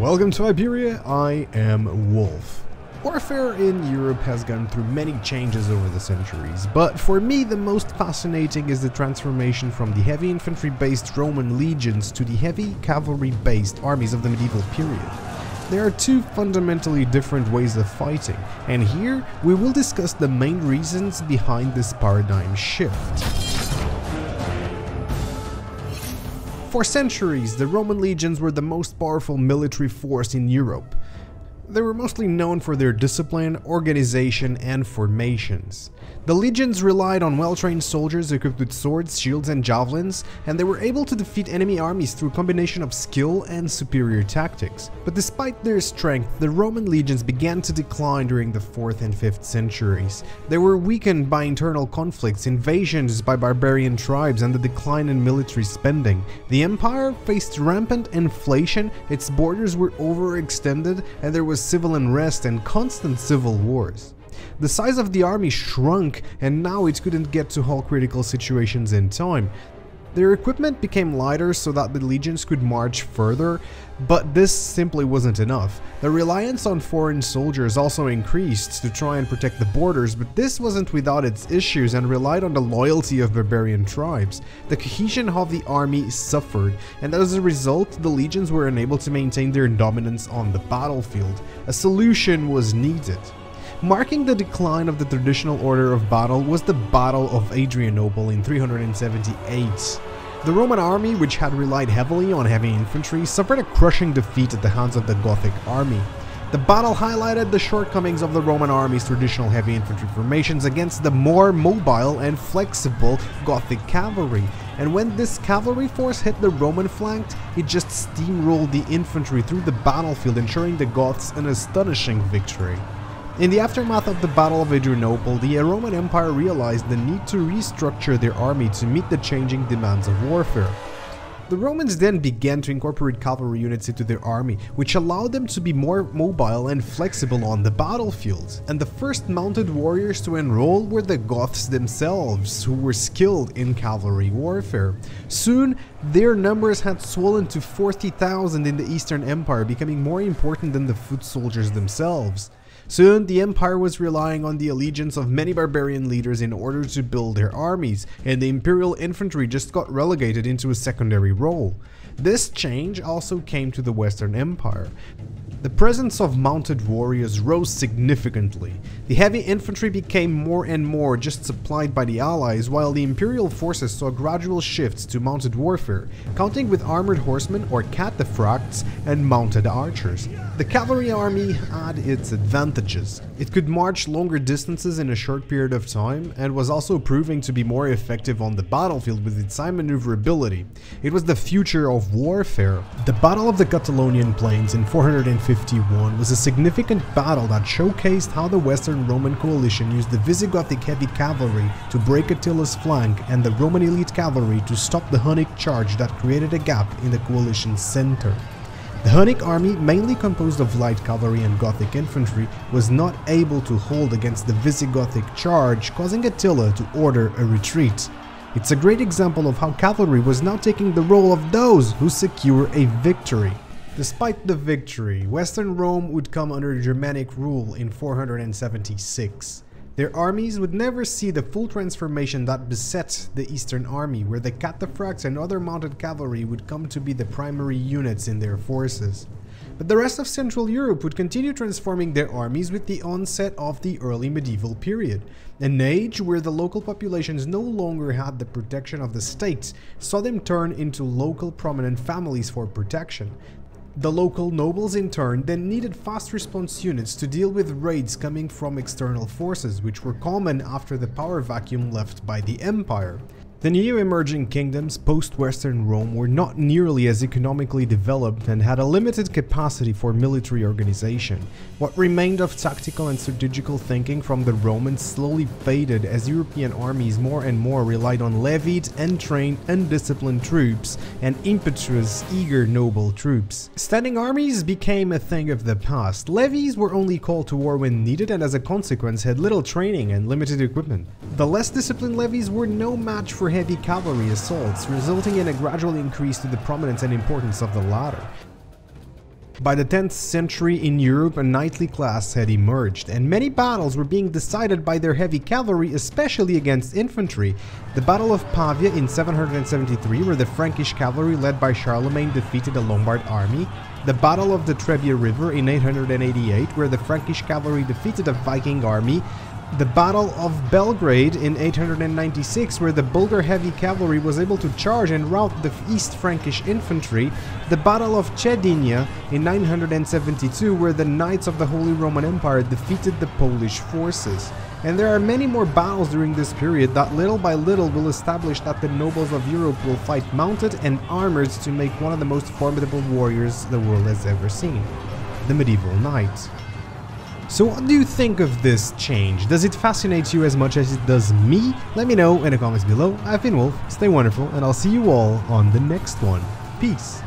Welcome to Iberia, I am Wolf. Warfare in Europe has gone through many changes over the centuries, but for me the most fascinating is the transformation from the heavy infantry-based Roman legions to the heavy cavalry-based armies of the medieval period. There are two fundamentally different ways of fighting, and here we will discuss the main reasons behind this paradigm shift. For centuries, the Roman legions were the most powerful military force in Europe. They were mostly known for their discipline, organization, and formations. The legions relied on well-trained soldiers equipped with swords, shields, and javelins, and they were able to defeat enemy armies through a combination of skill and superior tactics. But despite their strength, the Roman legions began to decline during the 4th and 5th centuries. They were weakened by internal conflicts, invasions by barbarian tribes, and the decline in military spending. The empire faced rampant inflation, its borders were overextended, and there was civil unrest and constant civil wars. The size of the army shrunk, and now it couldn't get to all critical situations in time. Their equipment became lighter so that the legions could march further, but this simply wasn't enough. The reliance on foreign soldiers also increased to try and protect the borders, but this wasn't without its issues and relied on the loyalty of barbarian tribes. The cohesion of the army suffered, and as a result, the legions were unable to maintain their dominance on the battlefield. A solution was needed. Marking the decline of the traditional order of battle was the Battle of Adrianople in 378. The Roman army, which had relied heavily on heavy infantry, suffered a crushing defeat at the hands of the Gothic army. The battle highlighted the shortcomings of the Roman army's traditional heavy infantry formations against the more mobile and flexible Gothic cavalry, and when this cavalry force hit the Roman flank, it just steamrolled the infantry through the battlefield, ensuring the Goths an astonishing victory. In the aftermath of the Battle of Adrianople, the Roman Empire realized the need to restructure their army to meet the changing demands of warfare. The Romans then began to incorporate cavalry units into their army, which allowed them to be more mobile and flexible on the battlefield. And the first mounted warriors to enroll were the Goths themselves, who were skilled in cavalry warfare. Soon, their numbers had swollen to 40,000 in the Eastern Empire, becoming more important than the foot soldiers themselves. Soon, the empire was relying on the allegiance of many barbarian leaders in order to build their armies, and the imperial infantry just got relegated into a secondary role. This change also came to the Western Empire. The presence of mounted warriors rose significantly. The heavy infantry became more and more just supplied by the Allies, while the imperial forces saw gradual shifts to mounted warfare, counting with armored horsemen or cataphracts and mounted archers. The cavalry army had its advantages. It could march longer distances in a short period of time, and was also proving to be more effective on the battlefield with its high maneuverability. It was the future of warfare. The Battle of the Catalonian Plains in 451 was a significant battle that showcased how the Western Roman coalition used the Visigothic heavy cavalry to break Attila's flank and the Roman elite cavalry to stop the Hunnic charge that created a gap in the coalition's center. The Hunnic army, mainly composed of light cavalry and Gothic infantry, was not able to hold against the Visigothic charge, causing Attila to order a retreat. It's a great example of how cavalry was now taking the role of those who secure a victory. Despite the victory, Western Rome would come under Germanic rule in 476. Their armies would never see the full transformation that beset the Eastern Army, where the cataphracts and other mounted cavalry would come to be the primary units in their forces. But the rest of Central Europe would continue transforming their armies with the onset of the early medieval period. An age where the local populations no longer had the protection of the state, saw them turn into local prominent families for protection. The local nobles in turn then needed fast response units to deal with raids coming from external forces, which were common after the power vacuum left by the empire. The new emerging kingdoms post-Western Rome were not nearly as economically developed and had a limited capacity for military organization. What remained of tactical and strategical thinking from the Romans slowly faded as European armies more and more relied on levied, untrained, undisciplined troops and impetuous, eager noble troops. Standing armies became a thing of the past. Levies were only called to war when needed and as a consequence had little training and limited equipment. The less disciplined levies were no match for heavy cavalry assaults, resulting in a gradual increase to the prominence and importance of the latter. By the 10th century in Europe, a knightly class had emerged, and many battles were being decided by their heavy cavalry, especially against infantry. The Battle of Pavia in 773, where the Frankish cavalry led by Charlemagne defeated a Lombard army. The Battle of the Trebia River in 888, where the Frankish cavalry defeated a Viking army. The Battle of Belgrade in 896, where the Bulgar heavy cavalry was able to charge and rout the East Frankish infantry. The Battle of Chedynia in 972, where the Knights of the Holy Roman Empire defeated the Polish forces. And there are many more battles during this period that little by little will establish that the nobles of Europe will fight mounted and armored to make one of the most formidable warriors the world has ever seen, the medieval knight. So what do you think of this change? Does it fascinate you as much as it does me? Let me know in the comments below. I've been Wolf, stay wonderful, and I'll see you all on the next one. Peace!